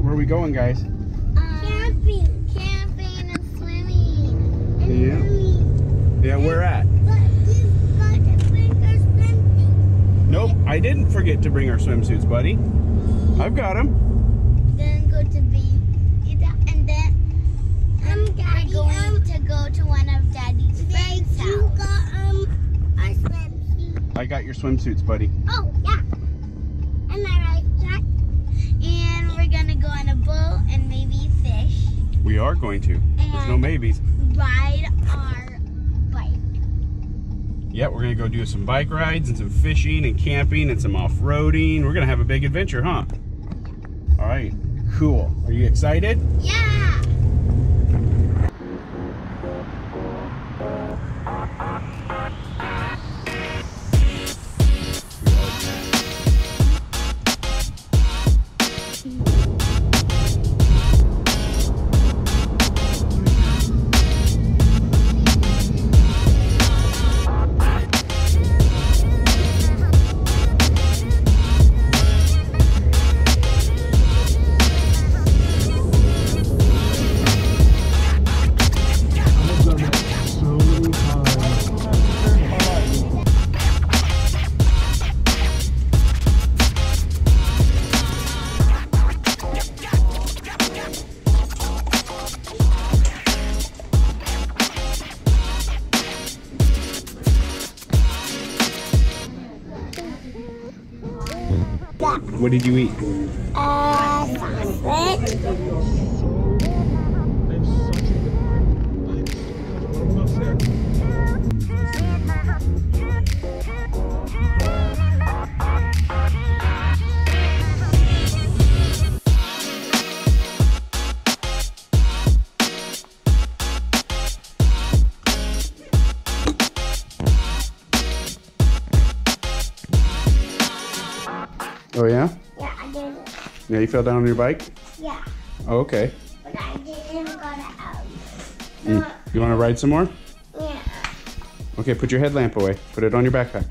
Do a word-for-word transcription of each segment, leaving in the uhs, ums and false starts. right, where are we going, guys? Uh, camping. Camping and swimming. And yeah. Swimming. Yeah, and where at? But we forgot to bring our swimsuits. Nope, I didn't forget to bring our swimsuits, buddy. I've got them. Then go to be, and then I'm um, Daddy, going um, to go to one of Daddy's friends' house. You got um our swimsuits. I got your swimsuits, buddy. Oh yeah. Am I right, Jack? And we're gonna go on a boat and maybe fish. We are going to. And there's no maybes. Ride our bike. Yeah, we're gonna go do some bike rides and some fishing and camping and some off-roading. We're gonna have a big adventure, huh? All right. Cool. Are you excited? Yeah. What did you eat? Uh, sausage. Oh, yeah? Yeah, I did it. Yeah, you fell down on your bike? Yeah. Oh, okay. But I didn't go out. No. Mm. You want to ride some more? Yeah. Okay, put your headlamp away. Put it on your backpack.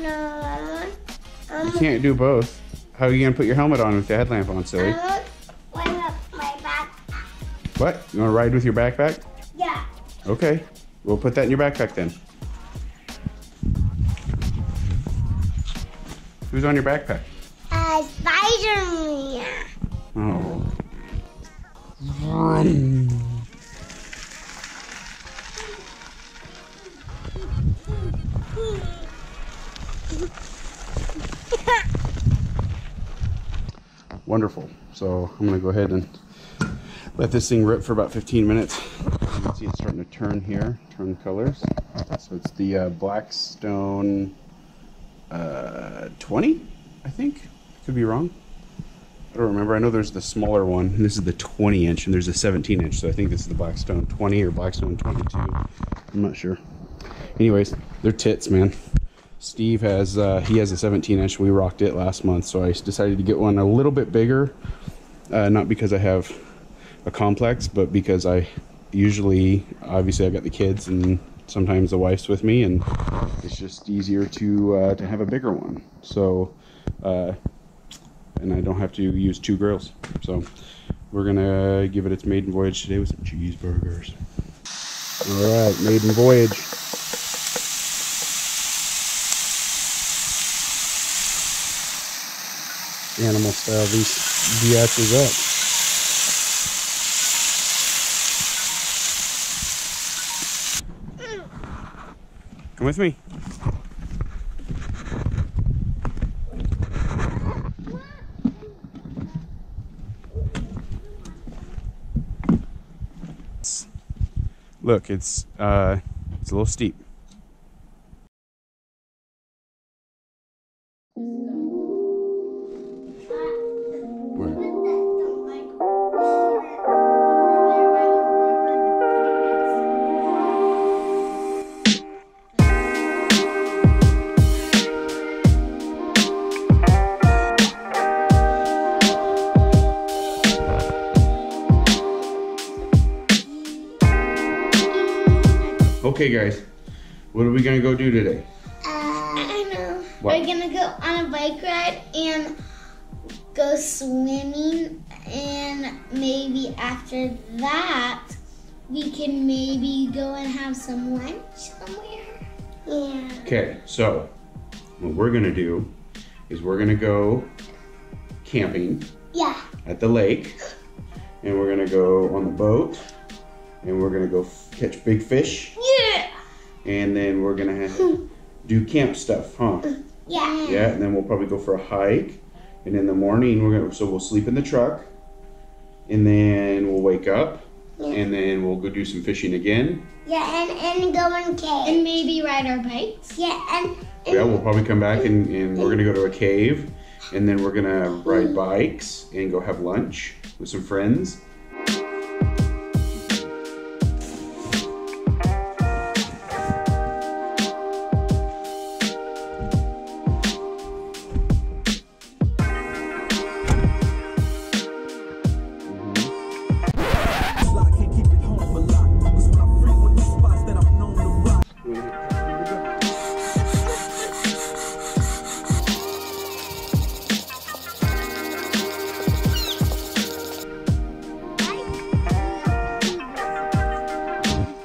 No. Um, you can't do both. How are you going to put your helmet on with the headlamp on, silly? I want to ride with my backpack. What? You want to ride with your backpack? Yeah. Okay. We'll put that in your backpack then. Who's on your backpack? Uh, Spider-me. Oh. Vroom. Wonderful. So I'm gonna go ahead and let this thing rip for about fifteen minutes. You can see it's starting to turn here, turn colors. So it's the uh, Blackstone uh, twenty, I think. Could be wrong. I don't remember. I know there's the smaller one, and this is the twenty inch, and there's a seventeen inch, so I think this is the Blackstone twenty or Blackstone twenty-two. I'm not sure. Anyways, they're tits, man. Steve has, uh, he has a seventeen inch. We rocked it last month, so I decided to get one a little bit bigger, uh, not because I have a complex, but because I usually, obviously I've got the kids, and sometimes the wife's with me, and it's just easier to, uh, to have a bigger one. So, uh, and I don't have to use two grills. So we're gonna give it its maiden voyage today with some cheeseburgers. All right, maiden voyage. Animal style, these biatches up. Come with me. Look, it's uh, it's a little steep. Okay, guys, what are we gonna go do today? Uh, I don't know. What? We're gonna go on a bike ride and go swimming and maybe after that we can maybe go and have some lunch somewhere. Yeah. Okay, so what we're gonna do is we're gonna go camping. Yeah. At the lake, and we're gonna go on the boat, and we're gonna go f catch big fish. Yeah. And then we're gonna have to do camp stuff, huh? Yeah. Yeah, and then we'll probably go for a hike. And in the morning, we're gonna so we'll sleep in the truck, and then we'll wake up. Yeah. And then we'll go do some fishing again. Yeah, and, and go in cave. And maybe ride our bikes. Yeah, and, and yeah, we'll probably come back and, and we're gonna go to a cave, and then we're gonna ride bikes and go have lunch with some friends.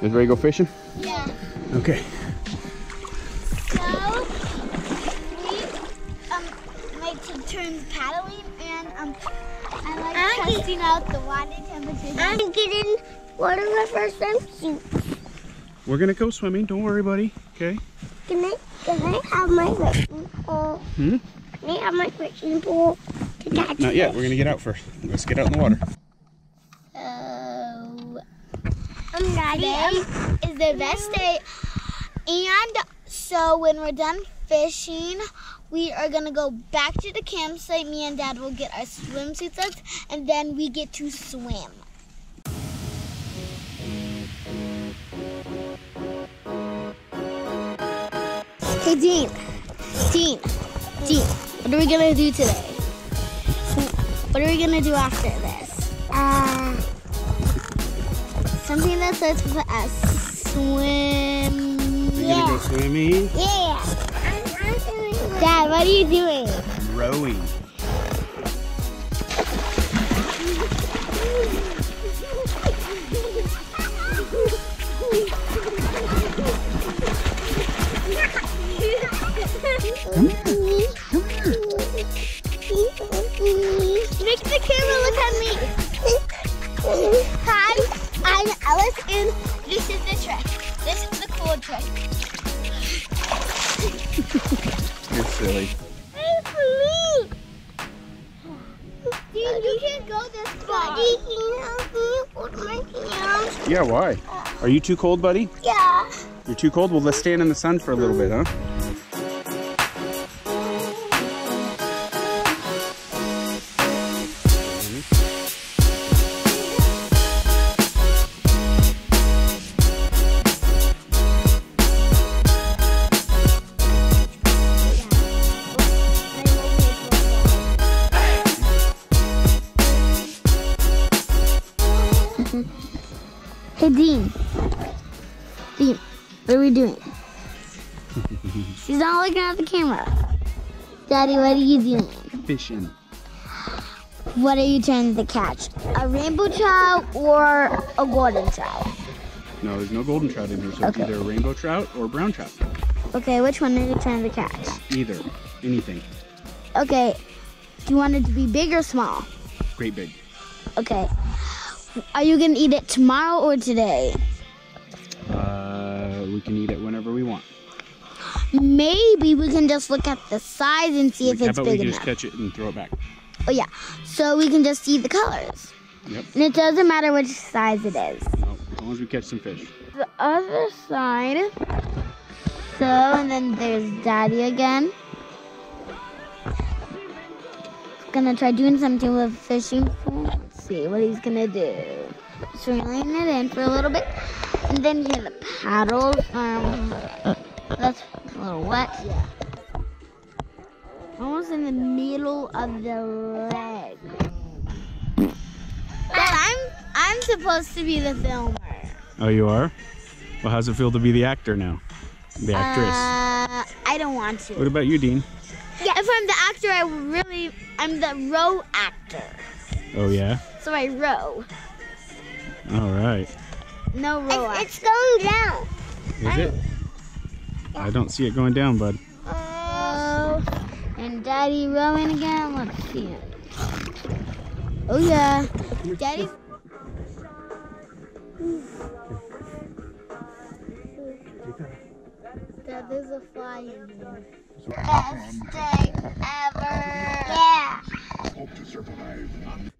You ready to go fishing? Yeah. Okay. So, we, um, like to turn paddling, and um, I like I'm testing out the water temperature. I'm getting water my first time shoot. We're gonna go swimming. Don't worry, buddy. Okay. Can I, can I have my fishing pole? Hmm? Can I have my fishing pole to catch fish? Not yet. We're gonna get out first. Let's get out in the water. Today is the best day, and so when we're done fishing, we are gonna go back to the campsite. Me and Dad will get our swimsuits up, and then we get to swim. Hey Dean, Dean, Dean, what are we gonna do today? What are we gonna do after this? Uh, Something that starts with a swim. Are you yeah. gonna go swimming? Yeah. I'm, I'm swimming. Dad, what are you doing? Rowing. Come here. Come here. Make the camera look at me. Hi. I'm Alice, and this is the trick. This is the cool trick. You're silly. It's me. Dude, you can't go this far. Daddy, can you help me hold my hands? Yeah, why? Are you too cold, buddy? Yeah. You're too cold? Well, let's stand in the sun for a little bit, huh? Hey Dean, Dean, what are we doing? She's not looking at the camera. Daddy, what are you doing? Fishing. What are you trying to catch? A rainbow trout or a golden trout? No, there's no golden trout in here, so okay. It's either a rainbow trout or a brown trout. Okay, which one are you trying to catch? Either, anything. Okay, do you want it to be big or small? Great big. Okay. Are you gonna eat it tomorrow or today? Uh, we can eat it whenever we want. Maybe we can just look at the size and see if it's big enough. How about we just catch it and throw it back? Oh yeah, so we can just see the colors. Yep. And it doesn't matter which size it is. No, as long as we catch some fish. The other side. So, and then there's Daddy again. Gonna try doing something with fishing pole. Let's see what he's gonna do. So we're laying it in for a little bit, and then you hear the paddles. Um, that's a little wet. Yeah. Almost in the middle of the leg. Dad, I'm I'm supposed to be the filmer. Oh, you are? Well, how's it feel to be the actor now? The actress. Uh, I don't want to. What about you, Dean? Yeah, if I'm the actor, I really, I'm the row actor. Oh, yeah? So I row. All right. No row. It's, it's going down. Is I, it? Yeah. I don't see it going down, bud. Oh. And Daddy rowing again. Let's see it. Oh, yeah. Daddy. Dad, there's a fly in here. Best day ever. Yeah. Hope to survive.